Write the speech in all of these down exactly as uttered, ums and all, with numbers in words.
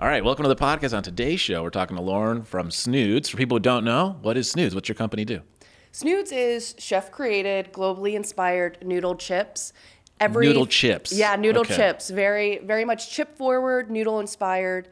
All right, welcome to the podcast. On today's show, we're talking to Lauryn from S'NOODS. For people who don't know, what is S'NOODS? What's your company do? S'NOODS is chef-created, globally inspired noodle chips. Every noodle chips. Yeah, noodle okay. chips. Very, very much chip-forward, noodle-inspired.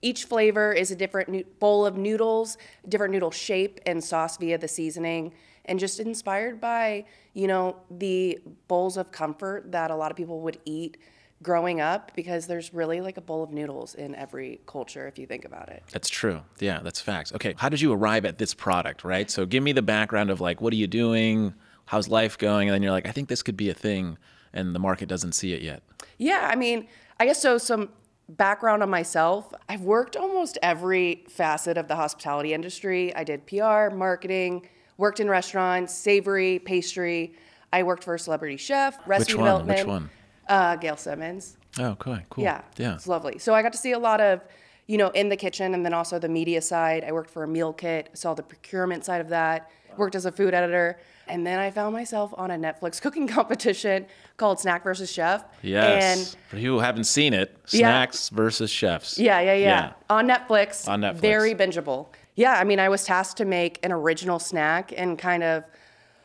Each flavor is a different bowl of noodles, different noodle shape and sauce via the seasoning, and just inspired by, you know, the bowls of comfort that a lot of people would eat growing up, because there's really like a bowl of noodles in every culture if you think about it. That's true. Yeah, that's facts. Okay, how did you arrive at this product, right? So give me the background of like, what are you doing? How's life going? And then you're like, I think this could be a thing and the market doesn't see it yet. Yeah, I mean, I guess so some background on myself. I've worked almost every facet of the hospitality industry. I did P R, marketing, worked in restaurants, savory, pastry. I worked for a celebrity chef, recipe development. Which one? Which one? Uh, Gail Simmons. Oh, cool. cool. Yeah. yeah. It's lovely. So I got to see a lot of, you know, in the kitchen and then also the media side. I worked for a meal kit, saw the procurement side of that, worked as a food editor. And then I found myself on a Netflix cooking competition called Snack versus. Chef. Yes. And for you who haven't seen it, Snacks yeah. versus Chefs. Yeah, yeah, yeah, yeah. On Netflix. On Netflix. Very bingeable. Yeah. I mean, I was tasked to make an original snack and kind of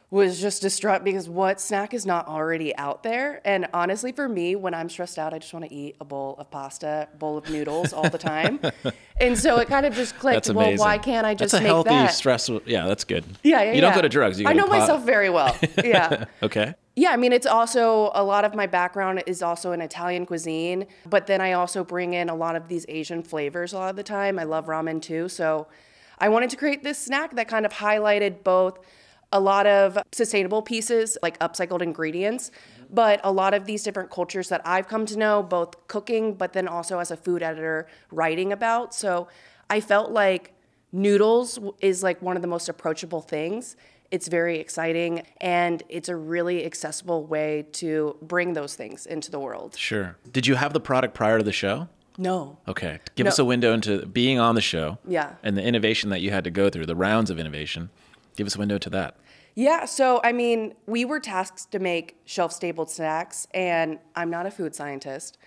was just distraught because what snack is not already out there? And honestly, for me, when I'm stressed out, I just want to eat a bowl of pasta, bowl of noodles all the time. And so it kind of just clicked. Well, why can't I just that's a make healthy, that? Stressful. Yeah, that's good. Yeah, yeah. You yeah. don't go to drugs. You I know myself very well. Yeah. Okay. Yeah, I mean, it's also a lot of my background is also in Italian cuisine, but then I also bring in a lot of these Asian flavors a lot of the time. I love ramen too, so I wanted to create this snack that kind of highlighted both a lot of sustainable pieces, like upcycled ingredients, but a lot of these different cultures that I've come to know, both cooking, but then also as a food editor writing about. So I felt like noodles is like one of the most approachable things. It's very exciting, and it's a really accessible way to bring those things into the world. Sure. Did you have the product prior to the show? No. Okay. Give no. us a window into being on the show yeah. and the innovation that you had to go through, the rounds of innovation. Give us a window to that. Yeah, so I mean, we were tasked to make shelf-stable snacks, and I'm not a food scientist.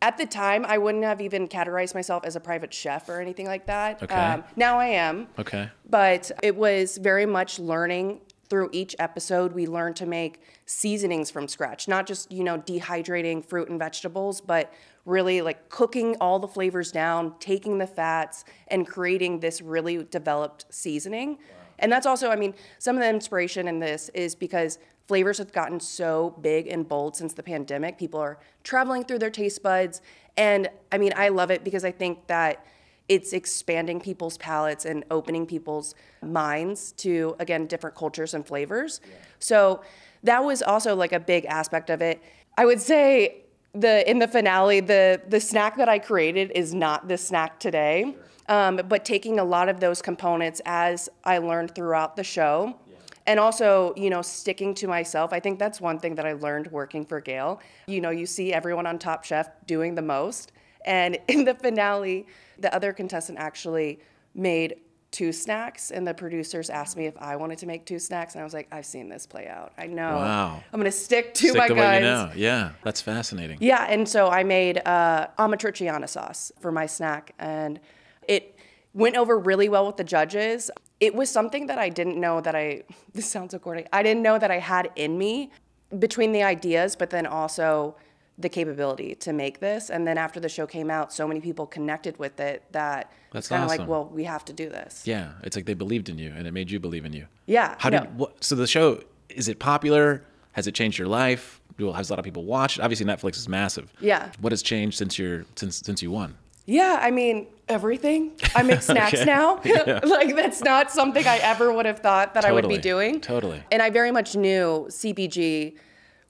At the time, I wouldn't have even categorized myself as a private chef or anything like that. Okay. Um, now I am. Okay. But it was very much learning through each episode. We learned to make seasonings from scratch, not just, you know, dehydrating fruit and vegetables, but really like cooking all the flavors down, taking the fats, and creating this really developed seasoning. Wow. And that's also, I mean, some of the inspiration in this is because flavors have gotten so big and bold since the pandemic. People are traveling through their taste buds. And I mean, I love it because I think that it's expanding people's palates and opening people's minds to, again, different cultures and flavors. Yeah. So that was also like a big aspect of it. I would say the in the finale, the, the snack that I created is not the snack today. Sure. Um, but taking a lot of those components as I learned throughout the show, yeah. and also, you know, sticking to myself. I think that's one thing that I learned working for Gail. You know, you see everyone on Top Chef doing the most. And in the finale, the other contestant actually made two snacks, and the producers asked me if I wanted to make two snacks, and I was like, I've seen this play out. I know. Wow. I'm gonna stick to stick my to guns. What you know. Yeah, that's fascinating. Yeah, and so I made uh, Amatriciana sauce for my snack, and it went over really well with the judges. It was something that I didn't know that I, this sounds so corny, I didn't know that I had in me between the ideas, but then also the capability to make this. And then after the show came out, so many people connected with it that it's kind of like, well, we have to do this. Yeah, it's like they believed in you and it made you believe in you. Yeah. How no. did, what, so the show, is it popular? Has it changed your life? Has a lot of people watched? Obviously Netflix is massive. Yeah. What has changed since you're, since, since you won? Yeah, I mean, everything. I make snacks okay. now. Yeah. Like, that's not something I ever would have thought that totally. I would be doing. Totally. And I very much knew C P G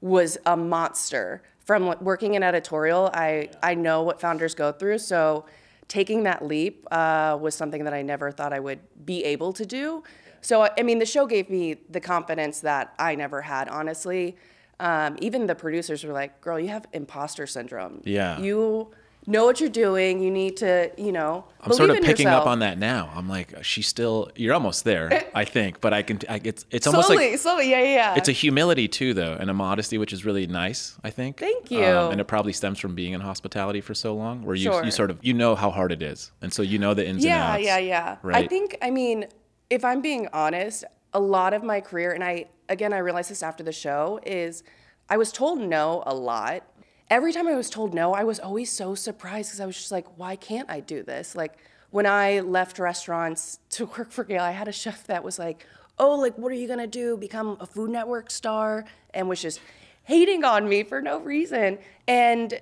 was a monster. From working in editorial, I, I know what founders go through. So taking that leap uh, was something that I never thought I would be able to do. So, I mean, the show gave me the confidence that I never had, honestly. Um, even the producers were like, girl, you have imposter syndrome. Yeah. You... know what you're doing. You need to, you know, I'm sort of picking yourself. Up on that now. I'm like, she's still, you're almost there, I think, but I can, I, it's, it's almost slowly, like, slowly, yeah, yeah. It's a humility too, though, and a modesty, which is really nice, I think. Thank you. Um, and it probably stems from being in hospitality for so long, where you, sure. you sort of, you know how hard it is. And so you know the ins yeah, and outs. Yeah, yeah, yeah. Right? I think, I mean, if I'm being honest, a lot of my career, and I, again, I realized this after the show, is I was told no a lot. Every time I was told no, I was always so surprised because I was just like, why can't I do this? Like, when I left restaurants to work for Gail, I had a chef that was like, oh, like, what are you going to do? Become a Food Network star? And was just hating on me for no reason. And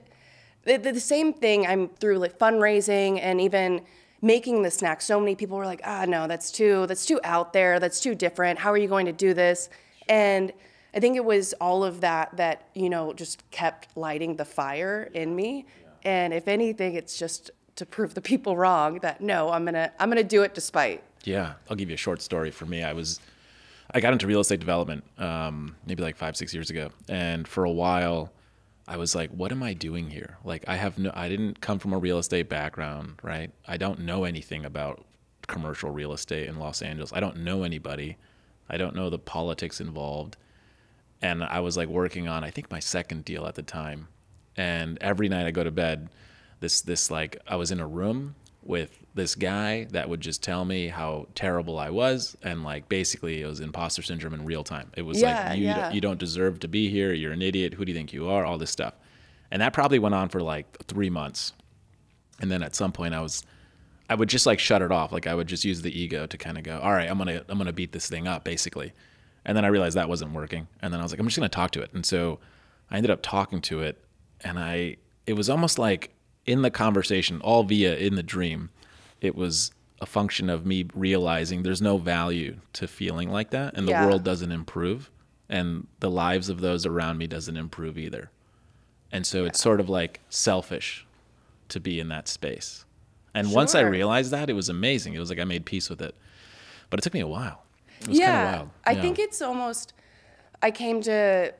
the, the, the same thing I'm through, like, fundraising and even making the snack. So many people were like, ah, no, that's too, that's too out there. That's too different. How are you going to do this? And I think it was all of that that, you know, just kept lighting the fire in me. Yeah. And if anything, it's just to prove the people wrong that, no, I'm gonna, I'm gonna do it despite. Yeah, I'll give you a short story. For me, I was, I got into real estate development um, maybe like five, six years ago. And for a while, I was like, what am I doing here? Like, I have no, I didn't come from a real estate background, right? I don't know anything about commercial real estate in Los Angeles. I don't know anybody. I don't know the politics involved. And I was like working on, I think, my second deal at the time. And every night I go to bed, this, this like, I was in a room with this guy that would just tell me how terrible I was. And like, basically it was imposter syndrome in real time. It was yeah, like, you, yeah. you don't deserve to be here. You're an idiot. Who do you think you are? All this stuff. And that probably went on for like three months. And then at some point I was, I would just like shut it off. Like I would just use the ego to kind of go, all right, I'm going to, I'm going to beat this thing up basically. And then I realized that wasn't working. And then I was like, I'm just going to talk to it. And so I ended up talking to it. And I, it was almost like in the conversation, all via in the dream, it was a function of me realizing there's no value to feeling like that. And the yeah. world doesn't improve. And the lives of those around me doesn't improve either. And so yeah. it's sort of like selfish to be in that space. And sure. once I realized that, it was amazing. It was like I made peace with it. But it took me a while. It was yeah, kind of wild. I yeah. think it's almost, I came to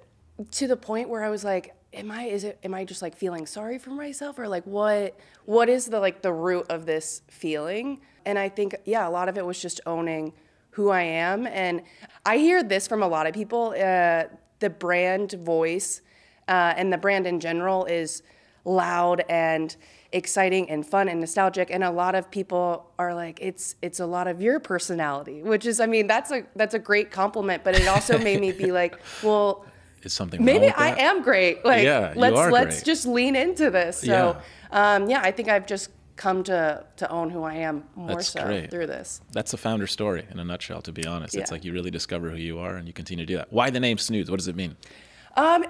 to the point where I was like, am I is it am I just like feeling sorry for myself, or like what what is the like the root of this feeling? And I think yeah, a lot of it was just owning who I am. And I hear this from a lot of people, uh, the brand voice uh, and the brand in general is loud and exciting and fun and nostalgic, and a lot of people are like, it's it's a lot of your personality, which is, I mean, that's a that's a great compliment, but it also made me be like, well, is something maybe I that? am great, like yeah, let's let's great. just lean into this. So yeah. um yeah I think I've just come to to own who I am more that's so great. through this. That's the founder story in a nutshell, to be honest. Yeah. It's like you really discover who you are and you continue to do that. Why the name Snoods? What does it mean? um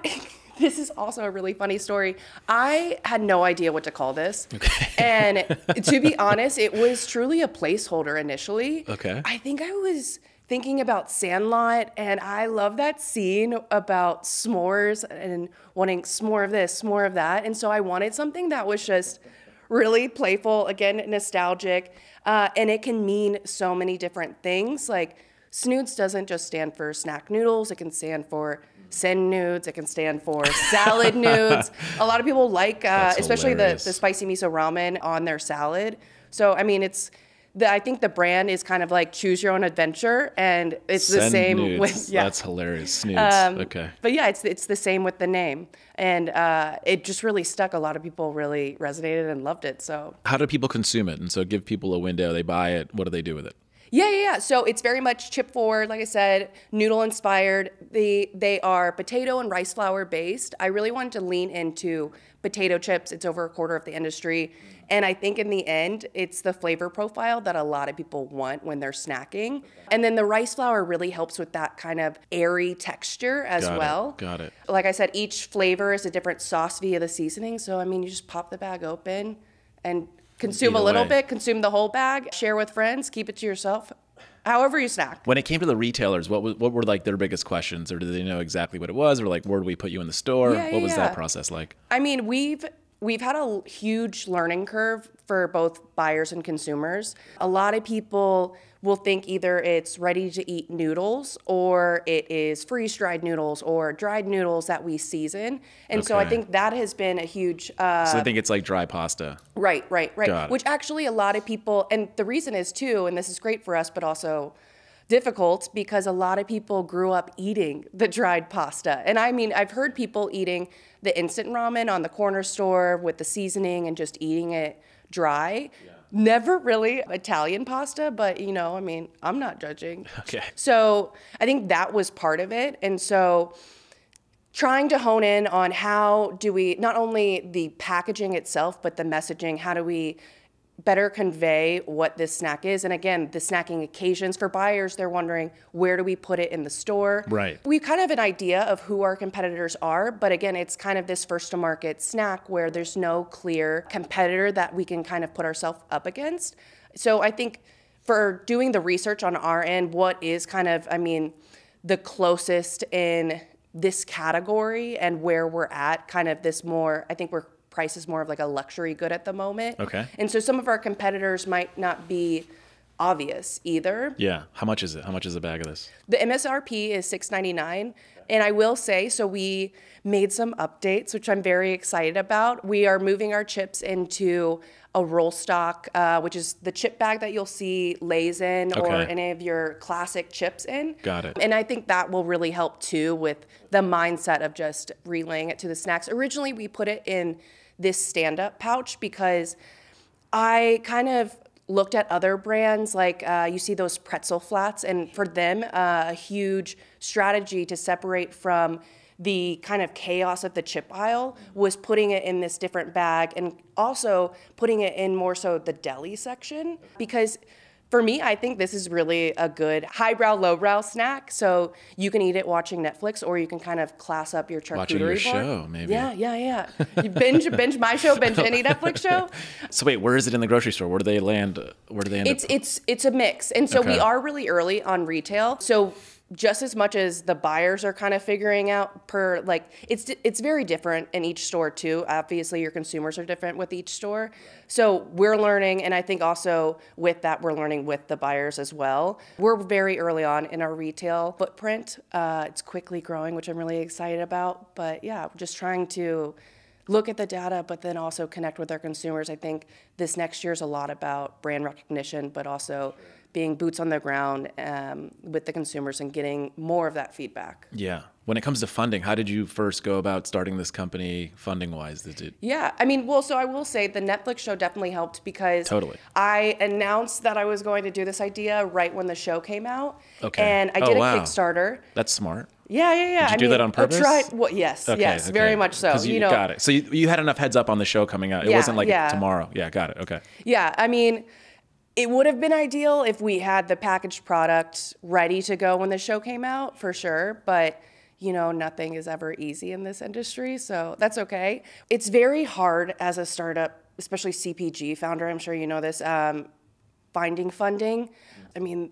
This is also a really funny story. I had no idea what to call this. Okay. And to be honest, it was truly a placeholder initially. Okay. I think I was thinking about Sandlot, and I love that scene about s'mores and wanting s'more of this, s'more of that. And so I wanted something that was just really playful, again, nostalgic. Uh, and it can mean so many different things. Like, Snoods doesn't just stand for snack noodles. It can stand for send nudes. It can stand for salad nudes. A lot of people like, uh, especially the, the spicy miso ramen on their salad. So, I mean, it's, the, I think the brand is kind of like choose your own adventure, and it's send the same nudes. with, yeah. That's hilarious, Snoods, um, okay. But yeah, it's, it's the same with the name. And uh, it just really stuck. A lot of people really resonated and loved it, so. How do people consume it? And so give people a window, they buy it, what do they do with it? Yeah, yeah, yeah. So it's very much chip forward, like I said, noodle inspired. They, they are potato and rice flour based. I really wanted to lean into potato chips. It's over a quarter of the industry. And I think in the end, it's the flavor profile that a lot of people want when they're snacking. And then the rice flour really helps with that kind of airy texture as well. Got it. Like I said, each flavor is a different sauce via the seasoning. So, I mean, you just pop the bag open and consume a little bit, consume the whole bag, share with friends, keep it to yourself, however you snack. When it came to the retailers, what was, what were like their biggest questions? Or did they know exactly what it was? Or like, where do we put you in the store? Yeah, what yeah, was yeah. that process like? I mean, we've We've had a huge learning curve for both buyers and consumers. A lot of people will think either it's ready-to-eat noodles or it is freeze-dried noodles or dried noodles that we season. And okay. so I think that has been a huge... Uh, so I think it's like dry pasta. Right, right, right. Got Which it. Actually a lot of people... And the reason is too, and this is great for us, but also... difficult because a lot of people grew up eating the dried pasta. And I mean, I've heard people eating the instant ramen on the corner store with the seasoning and just eating it dry. Yeah. Never really Italian pasta, but you know, I mean, I'm not judging. Okay. So I think that was part of it. And so trying to hone in on how do we, not only the packaging itself, but the messaging, how do we better convey what this snack is. And again, the snacking occasions for buyers, they're wondering, where do we put it in the store? Right. We kind of have an idea of who our competitors are, but again, it's kind of this first to market snack where there's no clear competitor that we can kind of put ourselves up against. So I think for doing the research on our end, what is kind of, I mean, the closest in this category and where we're at, kind of this more, I think we're price is more of like a luxury good at the moment. Okay. And so some of our competitors might not be obvious either. Yeah. How much is it? How much is a bag of this? The M S R P is six ninety-nine. And I will say, so we made some updates, which I'm very excited about. We are moving our chips into a roll stock, uh, which is the chip bag that you'll see Lay's in okay. or any of your classic chips in. Got it. And I think that will really help too with the mindset of just relaying it to the snacks. Originally, we put it in this stand-up pouch because I kind of looked at other brands, like uh, you see those pretzel flats, and for them, uh, a huge strategy to separate from the kind of chaos of the chip aisle was putting it in this different bag and also putting it in more so the deli section. Because for me, I think this is really a good highbrow, lowbrow snack. So you can eat it watching Netflix, or you can kind of class up your charcuterie watching your board. Show, maybe. Yeah, yeah, yeah. You binge, binge my show, binge any Netflix show. So wait, where is it in the grocery store? Where do they land? Where do they end? It's up? it's it's a mix, and so okay. we are really early on retail. So just as much as the buyers are kind of figuring out per like it's it's very different in each store too. Obviously your consumers are different with each store. So we're learning, and I think also with that we're learning with the buyers as well. We're very early on in our retail footprint. Uh, it's quickly growing, which I'm really excited about. But yeah, we're just trying to look at the data, but then also connect with our consumers. I think this next year is a lot about brand recognition, but also being boots on the ground um, with the consumers and getting more of that feedback. Yeah. When it comes to funding, how did you first go about starting this company funding-wise? Did it... Yeah. I mean, well, so I will say the Netflix show definitely helped because totally. I announced that I was going to do this idea right when the show came out. Okay. And I did oh, wow. a Kickstarter. That's smart. Yeah, yeah, yeah. Did you I do mean, that on purpose? Tried, well, yes, okay, yes, okay. very much so. You, you know, got it. So you, you had enough heads up on the show coming out. It yeah, wasn't like yeah. tomorrow. Yeah, got it. Okay. Yeah, I mean... It would have been ideal if we had the packaged product ready to go when the show came out, for sure. But, you know, nothing is ever easy in this industry, so that's okay. It's very hard as a startup, especially C P G founder, I'm sure you know this, um, finding funding. I mean,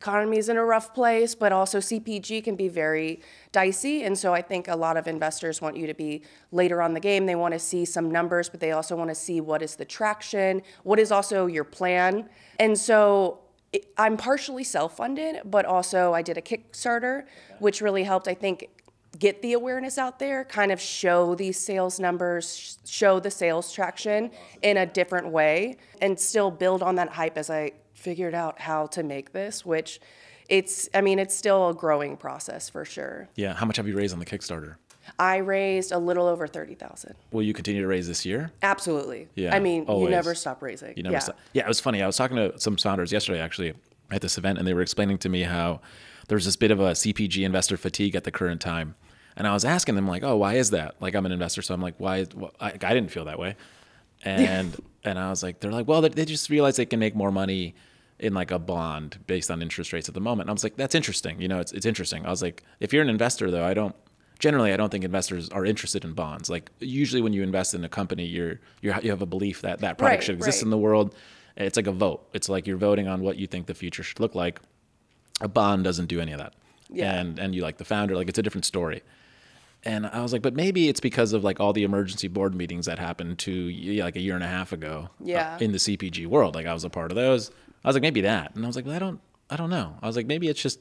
economy's in a rough place, but also C P G can be very dicey. And so I think a lot of investors want you to be later on the game. They want to see some numbers, but they also want to see what is the traction, what is also your plan. And so it, I'm partially self-funded, but also I did a Kickstarter, which really helped, I think, get the awareness out there, kind of show these sales numbers, show the sales traction in a different way, and still build on that hype as I figured out how to make this, which it's, I mean, it's still a growing process for sure. Yeah. How much have you raised on the Kickstarter? I raised a little over thirty thousand. Will you continue to raise this year? Absolutely. Yeah. I mean, always. You never stop raising. You never yeah. stop. Yeah. It was funny. I was talking to some founders yesterday, actually, at this event, and they were explaining to me how there was this bit of a C P G investor fatigue at the current time. And I was asking them like, oh, why is that? Like, I'm an investor. So I'm like, why? Well, I, I didn't feel that way. And, and I was like, they're like, well, they just realized they can make more money in like a bond based on interest rates at the moment. And I was like, that's interesting. You know, it's, it's interesting. I was like, if you're an investor though, I don't, generally, I don't think investors are interested in bonds. Like usually when you invest in a company, you're, you're you have a belief that that product right, should exist right. in the world. It's like a vote. It's like you're voting on what you think the future should look like. A bond doesn't do any of that. Yeah. And, and you like the founder, like it's a different story. And I was like, but maybe it's because of like all the emergency board meetings that happened to like a year and a half ago yeah. uh, in the C P G world. Like I was a part of those. I was like, maybe that. And I was like, well, I don't, I don't know. I was like, maybe it's just,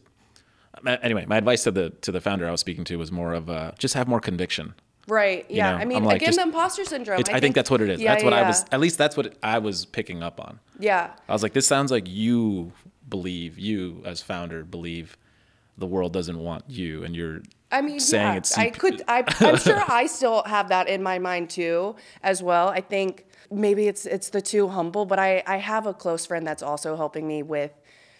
anyway, my advice to the, to the founder I was speaking to was more of a, just have more conviction. Right. Yeah. You know, I mean, like, again, just, the imposter syndrome. I think, I think that's what it is. Yeah, that's what yeah. I was, at least that's what I was picking up on. Yeah. I was like, this sounds like you believe, you as founder believe the world doesn't want you, and you're, I mean, saying yeah, it's I could, I, I'm sure I still have that in my mind too, as well. I think maybe it's, it's the too humble, but I, I have a close friend that's also helping me with,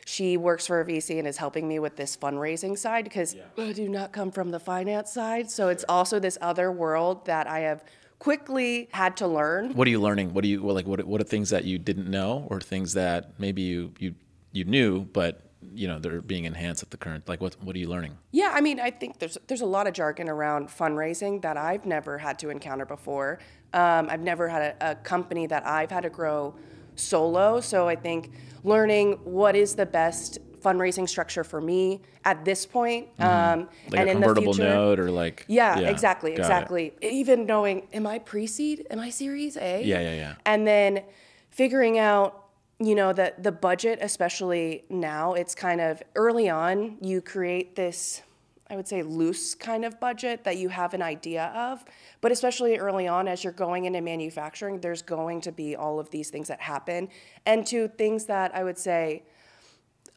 she works for a V C and is helping me with this fundraising side because yeah. I do not come from the finance side. So it's also this other world that I have quickly had to learn. What are you learning? What do you, well, like, what, what are things that you didn't know, or things that maybe you, you, you knew, but you know, they're being enhanced at the current, like what, what are you learning? Yeah. I mean, I think there's, there's a lot of jargon around fundraising that I've never had to encounter before. Um, I've never had a, a company that I've had to grow solo. So I think learning what is the best fundraising structure for me at this point. Mm-hmm. Um, like and a convertible in the future, note or like, yeah, yeah exactly. Exactly. It. Even knowing, am I pre-seed? Am I series A? Yeah. Yeah. Yeah. And then figuring out, you know, the, the budget, especially now, it's kind of early on, you create this, I would say, loose kind of budget that you have an idea of. But especially early on, as you're going into manufacturing, there's going to be all of these things that happen. And to things that I would say,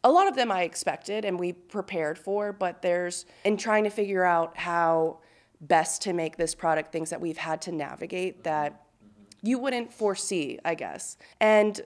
a lot of them I expected and we prepared for, but there's, in trying to figure out how best to make this product, things that we've had to navigate that you wouldn't foresee, I guess. And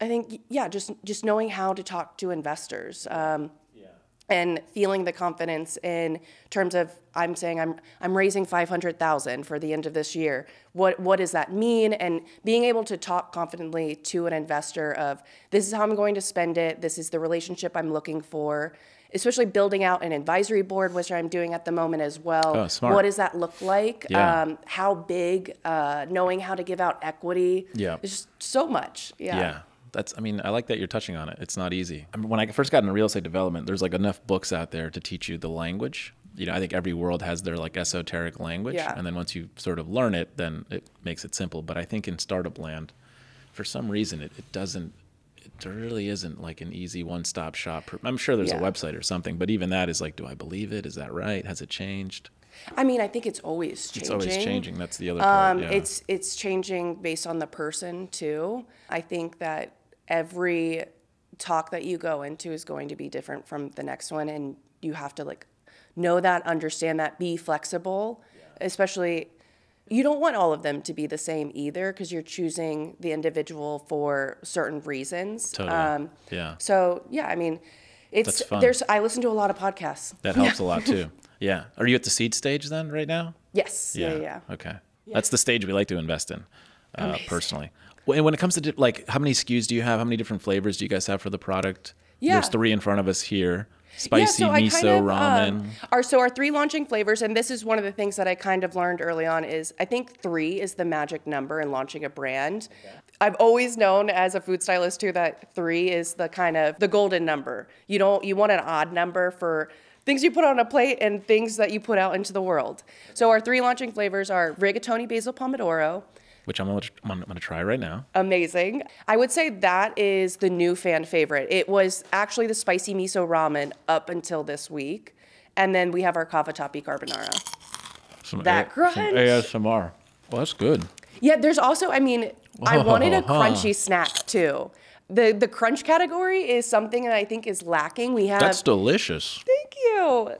I think, yeah, just just knowing how to talk to investors um, yeah. and feeling the confidence in terms of, I'm saying I'm I'm raising five hundred thousand dollars for the end of this year. What what does that mean? And being able to talk confidently to an investor of, this is how I'm going to spend it. This is the relationship I'm looking for, especially building out an advisory board, which I'm doing at the moment as well. Oh, smart. What does that look like? Yeah. Um, how big? Uh, knowing how to give out equity. Yeah. It's just so much. Yeah. Yeah. That's, I mean, I like that you're touching on it. It's not easy. I mean, when I first got into real estate development, there's like enough books out there to teach you the language. You know, I think every world has their like esoteric language. Yeah. And then once you sort of learn it, then it makes it simple. But I think in startup land, for some reason, it, it doesn't, it really isn't like an easy one-stop shop. I'm sure there's yeah. a website or something, but even that is like, do I believe it? Is that right? Has it changed? I mean, I think it's always changing. It's always changing. That's the other part. Um, yeah. It's, it's changing based on the person too. I think that every talk that you go into is going to be different from the next one, and you have to like know that, understand that, be flexible. Yeah. Especially, you don't want all of them to be the same either, because you're choosing the individual for certain reasons. Totally. Um, yeah. So yeah, I mean, it's there's I listen to a lot of podcasts. That helps yeah. a lot too. Yeah. Are you at the seed stage then right now? Yes. Yeah. Yeah. yeah. Okay. Yeah. That's the stage we like to invest in, uh, personally. And when it comes to like, how many S K Us do you have? How many different flavors do you guys have for the product? Yeah. There's three in front of us here. Spicy, yeah, so miso, kind of, ramen. Um, our, so our three launching flavors, and this is one of the things that I kind of learned early on is, I think three is the magic number in launching a brand. Yeah. I've always known as a food stylist too, that three is the kind of the golden number. You don't, you want an odd number for things you put on a plate and things that you put out into the world. So our three launching flavors are rigatoni basil pomodoro, which I'm gonna, I'm gonna try right now. Amazing. I would say that is the new fan favorite. It was actually the spicy miso ramen up until this week. And then we have our cavatappi carbonara. Some that a crunch. Some A S M R. Well, that's good. Yeah, there's also, I mean, whoa, I wanted a crunchy huh. snack too. The the crunch category is something that I think is lacking. We have That's delicious. Thank you.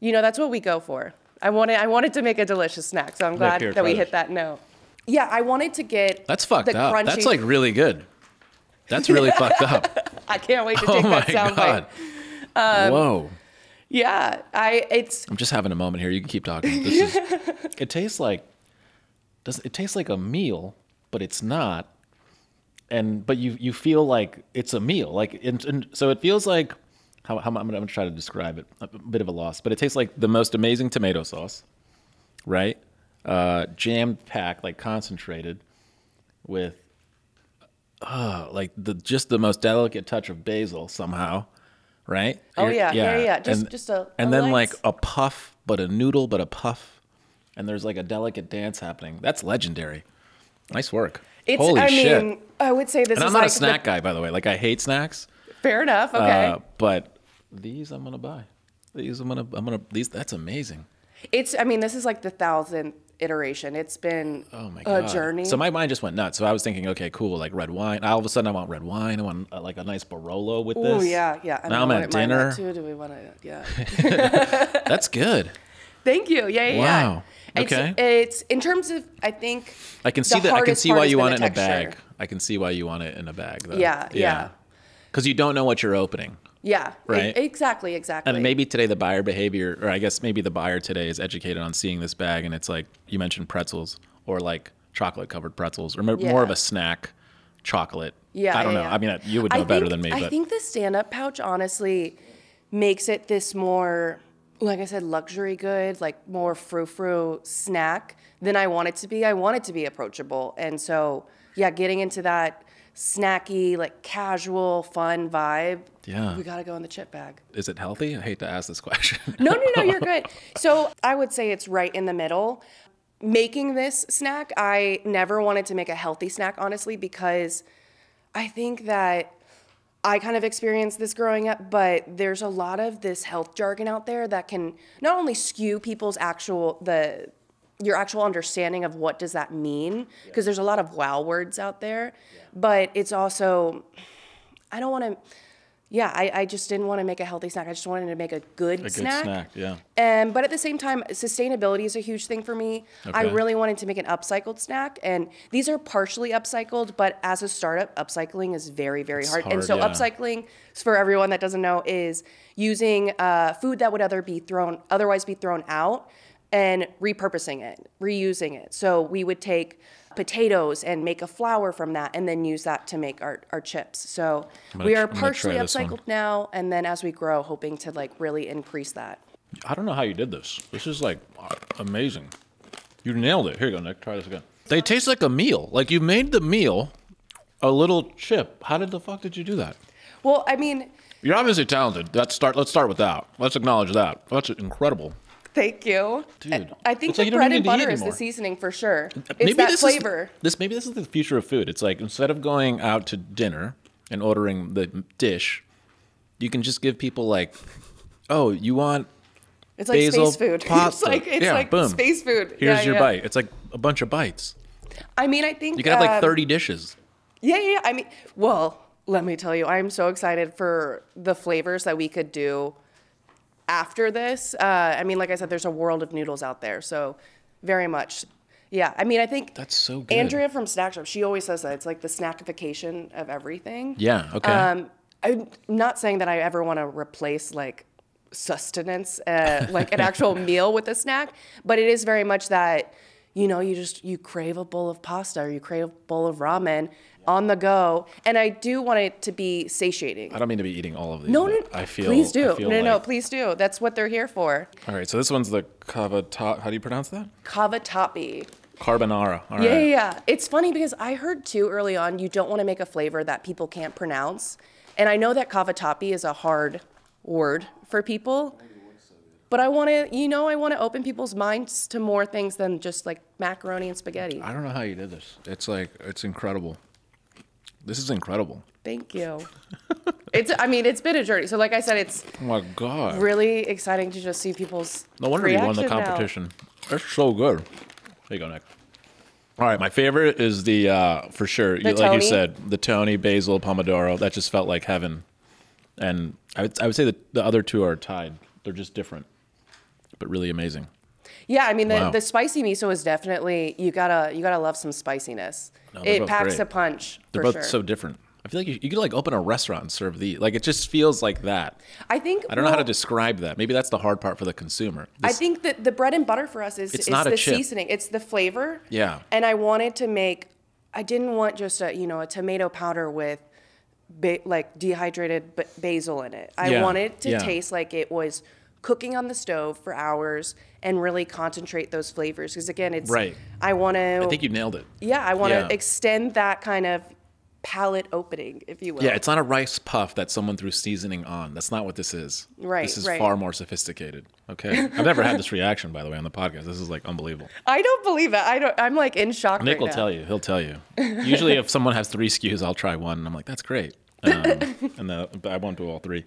You know, that's what we go for. I wanted I wanted to make a delicious snack, so I'm glad that we hit that note. Yeah, I wanted to get That's fucked up. Crunchy. That's like really good. That's really fucked up. I can't wait to take oh that sound God. bite. Um, Whoa. Yeah, I it's I'm just having a moment here. You can keep talking. This is it tastes like does it tastes like a meal, but it's not. And but you you feel like it's a meal, like and, and so it feels like how, how I'm, gonna, I'm gonna try to describe it, a bit of a loss, but it tastes like the most amazing tomato sauce, right? Uh, jam packed, like concentrated, with uh, like the just the most delicate touch of basil somehow, right? Oh yeah, yeah, yeah, yeah. Just and, just a and a then light. Like a puff, but a noodle, but a puff, and there's like a delicate dance happening. That's legendary. Nice work. It's, Holy I shit. Mean, I would say this and is I'm not like a snack the... guy, by the way. Like, I hate snacks. Fair enough. Okay. Uh, but these I'm going to buy. These I'm going to, I'm going to, these, that's amazing. It's, I mean, this is like the thousandth iteration. It's been oh my God. a journey. So my mind just went nuts. So I was thinking, okay, cool, like red wine. All of a sudden I want red wine. I want uh, like a nice Barolo with Ooh, this. Oh, yeah, yeah. I now I'm at dinner. Too. Do we want to, yeah. That's good. Thank you. Yeah, yeah, wow. Yeah. Okay. It's, it's in terms of, I think, I can see that. I can see why you want it in a bag. I can see why you want it in a bag, though. Yeah, yeah. Because yeah. you don't know what you're opening. Yeah, right. E exactly, exactly. And maybe today the buyer behavior, or I guess maybe the buyer today is educated on seeing this bag, and it's like, you mentioned pretzels, or like chocolate-covered pretzels, or yeah. more of a snack chocolate. Yeah, I don't yeah, know. Yeah. I mean, you would know I better think, than me. I but. think the stand-up pouch, honestly, makes it this more... like I said, luxury good, like more frou-frou snack than I want it to be. I want it to be approachable. And so, yeah, getting into that snacky, like casual, fun vibe. Yeah. We got to go in the chip bag. Is it healthy? I hate to ask this question. No, no, no, you're good. So I would say it's right in the middle. Making this snack, I never wanted to make a healthy snack, honestly, because I think that I kind of experienced this growing up, but there's a lot of this health jargon out there that can not only skew people's actual, the your actual understanding of what does that mean, because yeah. there's a lot of wow words out there, yeah. but it's also, I don't want to, yeah, I, I just didn't want to make a healthy snack. I just wanted to make a good a snack. A good snack, yeah. And, but at the same time, sustainability is a huge thing for me. Okay. I really wanted to make an upcycled snack, and these are partially upcycled, but as a startup, upcycling is very, very hard. hard. And so yeah. upcycling, for everyone that doesn't know, is using uh, food that would other be thrown, otherwise be thrown out and repurposing it, reusing it. So we would take potatoes and make a flour from that and then use that to make our, our chips. So gonna, we are partially upcycled now, and then as we grow, hoping to like really increase that. I don't know how you did this. This is like amazing. You nailed it. Here you go, Nick. Try this again. They taste like a meal. Like you made the meal a little chip. How did the fuck did you do that? Well, I mean... You're obviously talented. Let's start, let's start with that. Let's acknowledge that. That's incredible. Thank you. Dude, I think the like bread and butter is the seasoning for sure. It's maybe that this flavor. Is, this, maybe this is the future of food. It's like instead of going out to dinner and ordering the dish, you can just give people like, oh, you want it's like basil space food. Pasta. It's like, it's yeah, like boom. space food. Here's yeah, your yeah. bite. It's like a bunch of bites. I mean, I think. You can have like um, thirty dishes. Yeah, yeah, yeah. I mean, well, let me tell you, I'm so excited for the flavors that we could do after this. uh, I mean, like I said, there's a world of noodles out there. So very much. Yeah. I mean, I think that's so good. Andrea from Snack Shop, she always says that it's like the snackification of everything. Yeah. Okay. Um, I'm not saying that I ever want to replace like sustenance, uh, like an actual meal with a snack, but it is very much that, you know, you just, you crave a bowl of pasta or you crave a bowl of ramen on the go, and I do want it to be satiating. I don't mean to be eating all of these. No, no, I feel, please do. I feel no, no, like... no, please do. That's what they're here for. All right, so this one's the cavatappi. How do you pronounce that? Cavatappi. Carbonara. All yeah, right. yeah, yeah. It's funny because I heard too early on, you don't want to make a flavor that people can't pronounce, and I know that cavatappi is a hard word for people, but I want to, you know, I want to open people's minds to more things than just like macaroni and spaghetti. I don't know how you did this. It's like, it's incredible. This is incredible. Thank you. It's, I mean, it's been a journey. So like I said, it's oh my God. really exciting to just see people's No wonder you won the competition. Now. It's so good. There you go, Nick. All right, my favorite is the, uh, for sure, the you, like you said, the Tony, basil, pomodoro. That just felt like heaven. And I would, I would say that the other two are tied. They're just different, but really amazing. Yeah, I mean, the, wow. the spicy miso is definitely, you gotta you gotta love some spiciness. No, it packs great. a punch, They're for both sure. so different. I feel like you, you could like open a restaurant and serve these. Like it just feels like that. I think- I don't well, know how to describe that. Maybe that's the hard part for the consumer. This, I think that the bread and butter for us is, it's is not the seasoning. It's the flavor. Yeah. And I wanted to make, I didn't want just a, you know, a tomato powder with ba like dehydrated b basil in it. I yeah. wanted it to yeah. taste like it was cooking on the stove for hours and really concentrate those flavors. Because again, it's, right. I want to- I think you nailed it. Yeah, I want to yeah. extend that kind of palate opening, if you will. Yeah, it's not a rice puff that someone threw seasoning on. That's not what this is. Right, This is right. far more sophisticated. Okay. I've never had this reaction, by the way, on the podcast. This is like unbelievable. I don't believe it. I don't, I'm like in shock Nick right now. Nick will tell you. He'll tell you. Usually if someone has three S K Us, I'll try one. And I'm like, that's great. Um, and the, but I won't do all three.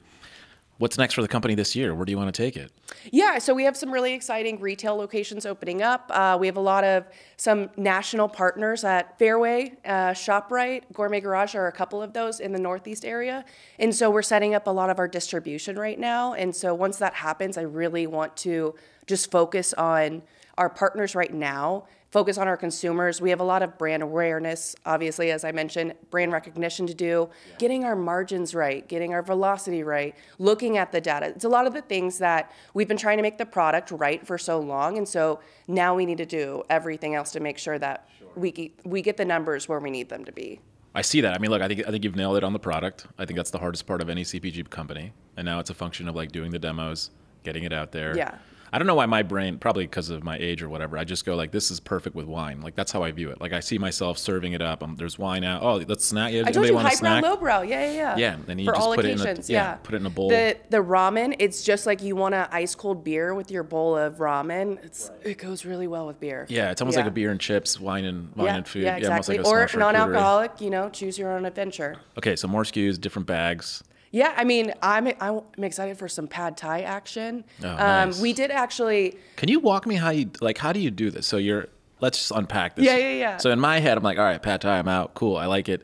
What's next for the company this year? Where do you want to take it? Yeah, so we have some really exciting retail locations opening up. Uh, we have a lot of some national partners at Fairway, uh, ShopRite, Gourmet Garage are a couple of those in the Northeast area. And so we're setting up a lot of our distribution right now. And so once that happens, I really want to just focus on our partners right now, focus on our consumers. We have a lot of brand awareness, obviously, as I mentioned, brand recognition to do, yeah. getting our margins right, getting our velocity right, looking at the data. It's a lot of the things that we've been trying to make the product right for so long, and so now we need to do everything else to make sure that sure. we get, we get the numbers where we need them to be. I see that. I mean, look, I think I think you've nailed it on the product. I think that's the hardest part of any C P G company, and now it's a function of like doing the demos, getting it out there. Yeah. I don't know why my brain, probably because of my age or whatever, I just go like, this is perfect with wine. Like, that's how I view it. Like, I see myself serving it up. Um, there's wine out. Oh, let's snack. Yeah, I told you, high brow, low brow. Yeah, yeah, yeah. Yeah, and you For just all put occasions, it in a, yeah, yeah. put it in a bowl. The, the ramen, it's just like you want an ice cold beer with your bowl of ramen. It's, right. It goes really well with beer. Yeah, it's almost yeah. like a beer and chips, wine and wine yeah, and food. Yeah, exactly. Yeah, like or non-alcoholic, you know, choose your own adventure. Okay, so more S K Us, different bags. Yeah, I mean, I'm I'm excited for some pad Thai action. Oh, um, nice. We did actually. Can you walk me how you like? How do you do this? So you're. Let's just unpack this. Yeah, yeah, yeah. So in my head, I'm like, all right, pad Thai, I'm out. Cool, I like it.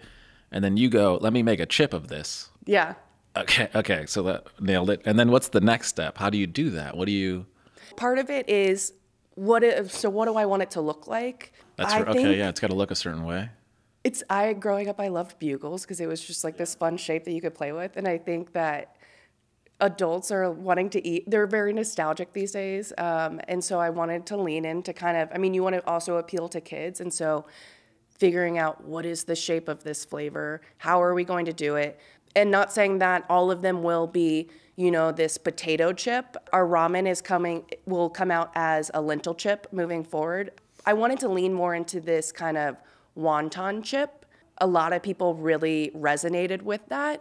And then you go, let me make a chip of this. Yeah. Okay. Okay. So that nailed it. And then what's the next step? How do you do that? What do you? Part of it is what. If, so what do I want it to look like? That's I okay. Think... Yeah, it's got to look a certain way. It's, I, growing up, I loved bugles because it was just like this fun shape that you could play with. And I think that adults are wanting to eat, they're very nostalgic these days. Um, and so I wanted to lean into kind of, I mean, you want to also appeal to kids. And so figuring out what is the shape of this flavor? How are we going to do it? And not saying that all of them will be, you know, this potato chip. Our ramen is coming, will come out as a lentil chip moving forward. I wanted to lean more into this kind of wonton chip. A lot of people really resonated with that.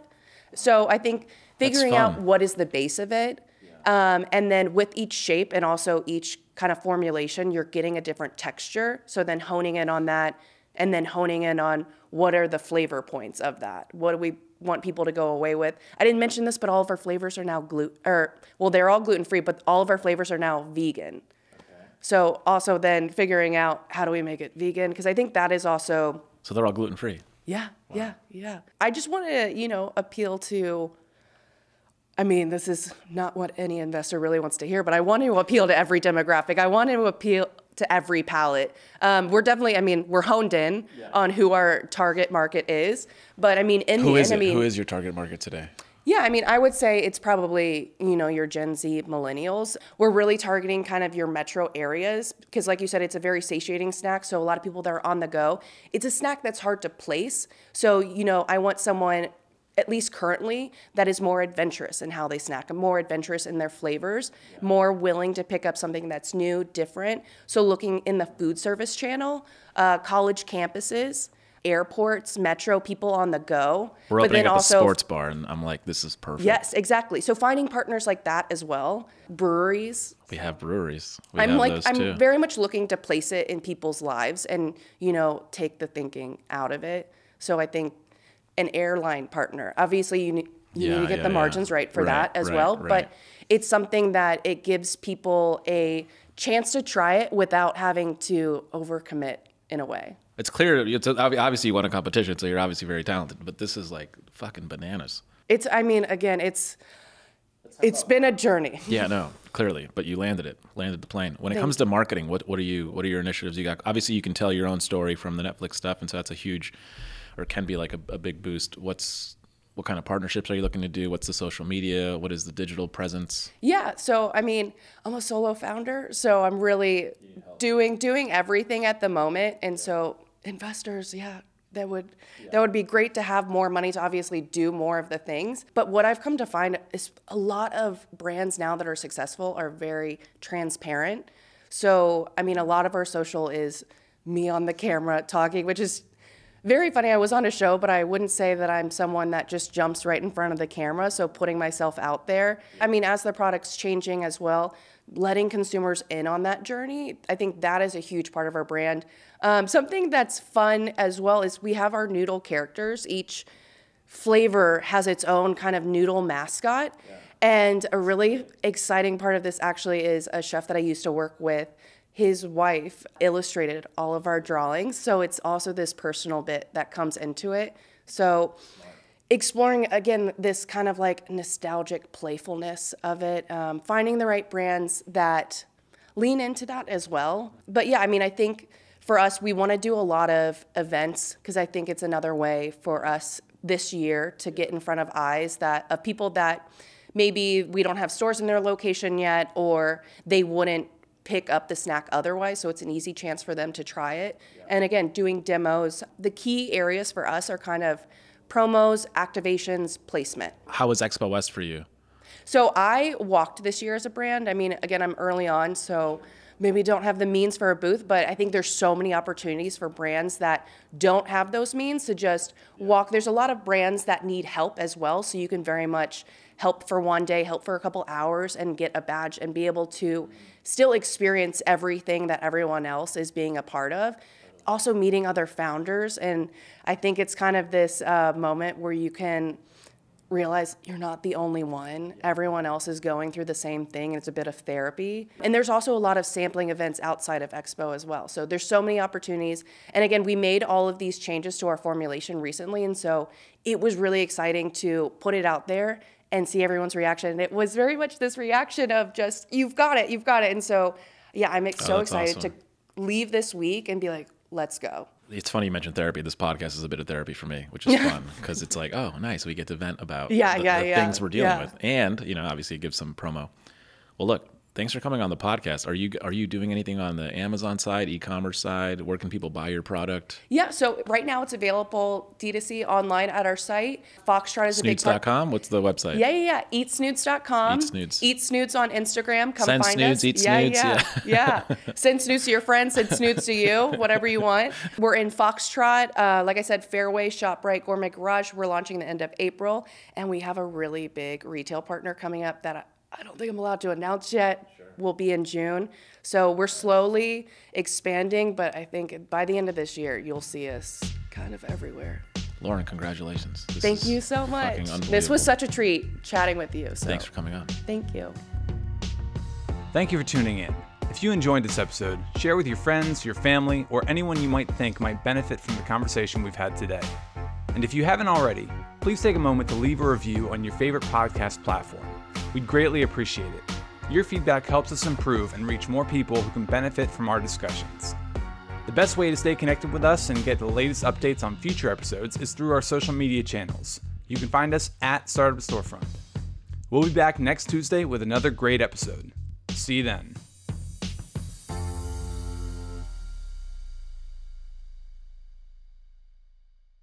So I think figuring out what is the base of it, yeah. um, and then with each shape and also each kind of formulation, you're getting a different texture. So then honing in on that, and then honing in on what are the flavor points of that. What do we want people to go away with? I didn't mention this, but all of our flavors are now gluten, or well, they're all gluten-free, but all of our flavors are now vegan. So also then figuring out how do we make it vegan? Because I think that is also... So they're all gluten-free? Yeah, wow. yeah, yeah. I just want to, you know, appeal to... I mean, this is not what any investor really wants to hear, but I want to appeal to every demographic. I want to appeal to every palate. Um, we're definitely, I mean, we're honed in yeah. on who our target market is. But I mean, in who the is end, it? I mean... Who is your target market today? Yeah, I mean, I would say it's probably, you know, your Gen Z millennials. We're really targeting kind of your metro areas because like you said, it's a very satiating snack. So a lot of people that are on the go, it's a snack that's hard to place. So, you know, I want someone, at least currently, that is more adventurous in how they snack, more adventurous in their flavors, yeah. more willing to pick up something that's new, different. So looking in the food service channel, uh, college campuses, airports, metro, people on the go. We're opening but then up also, a sports bar, and I'm like, this is perfect. Yes, exactly. So finding partners like that as well. Breweries. We have breweries. We I'm have like, those I'm too. very much looking to place it in people's lives, and you know, take the thinking out of it. So I think an airline partner. Obviously, you need, you yeah, need to get yeah, the margins yeah. right for right, that as right, well. Right. But it's something that it gives people a chance to try it without having to overcommit in a way. It's clear, it's obviously you won a competition, so you're obviously very talented, but this is like fucking bananas. It's, I mean, again, it's, it's been a journey. Yeah, no, clearly, but you landed it, landed the plane. When it Thanks. comes to marketing, what, what are you, what are your initiatives you got? Obviously you can tell your own story from the Netflix stuff, and so that's a huge, or can be like a, a big boost. What's, what kind of partnerships are you looking to do? What's the social media? What is the digital presence? Yeah, so I mean, I'm a solo founder, so I'm really doing, doing everything at the moment, and so, investors, yeah, that would yeah. that would be great to have more money to obviously do more of the things. But what I've come to find is a lot of brands now that are successful are very transparent. So, I mean, a lot of our social is me on the camera talking, which is very funny. I was on a show, but I wouldn't say that I'm someone that just jumps right in front of the camera, so putting myself out there. I mean, as the product's changing as well, letting consumers in on that journey, I think that is a huge part of our brand. Um, something that's fun as well is we have our noodle characters. Each flavor has its own kind of noodle mascot. Yeah. And a really exciting part of this actually is a chef that I used to work with. His wife illustrated all of our drawings, so it's also this personal bit that comes into it. So exploring, again, this kind of like nostalgic playfulness of it, um, finding the right brands that lean into that as well. But yeah, I mean, I think for us, we want to do a lot of events because I think it's another way for us this year to get in front of eyes that of people that maybe we don't have stores in their location yet, or they wouldn't pick up the snack otherwise, so it's an easy chance for them to try it. Yeah. And again, doing demos. The key areas for us are kind of promos, activations, placement. How was Expo West for you? So I walked this year as a brand. I mean, again, I'm early on, so maybe don't have the means for a booth, but I think there's so many opportunities for brands that don't have those means to just walk. There's a lot of brands that need help as well, so you can very much help for one day, help for a couple hours, and get a badge and be able to still experience everything that everyone else is being a part of. Also meeting other founders, and I think it's kind of this uh, moment where you can realize you're not the only one. Everyone else is going through the same thing, and it's a bit of therapy. And there's also a lot of sampling events outside of Expo as well. So there's so many opportunities. And again, we made all of these changes to our formulation recently, and so it was really exciting to put it out there and see everyone's reaction. And it was very much this reaction of just, you've got it, you've got it. And so, yeah, I'm so oh, excited awesome. to leave this week and be like, let's go. It's funny you mentioned therapy. This podcast is a bit of therapy for me, which is fun because it's like, oh, nice. We get to vent about yeah, the, yeah, the yeah. things we're dealing yeah. with. And, you know, obviously give some promo. Well, look, thanks for coming on the podcast. Are you are you doing anything on the Amazon side, e-commerce side? Where can people buy your product? Yeah, so right now it's available D two C online at our site. Foxtrot is a big part. Snoods dot com? What's the website? Yeah, yeah, yeah. Eat Snoods dot com. Eat Snoods. Eat Snoods on Instagram. Come send find Snoods, us. Eat yeah, Snoods. Yeah, yeah. yeah. Send Snoods to your friends. Send Snoods to you. Whatever you want. We're in Foxtrot. Uh, like I said, Fairway, ShopRite, Gourmet Garage. We're launching the end of April. And we have a really big retail partner coming up that I, I don't think I'm allowed to announce yet. Sure. We'll be in June. So we're slowly expanding, but I think by the end of this year, you'll see us kind of everywhere. Lauren, congratulations. This Thank you so much. This was such a treat chatting with you. So. Thanks for coming on. Thank you. Thank you for tuning in. If you enjoyed this episode, share with your friends, your family, or anyone you might think might benefit from the conversation we've had today. And if you haven't already, please take a moment to leave a review on your favorite podcast platform. We'd greatly appreciate it. Your feedback helps us improve and reach more people who can benefit from our discussions. The best way to stay connected with us and get the latest updates on future episodes is through our social media channels. You can find us at Startup Storefront. We'll be back next Tuesday with another great episode. See you then.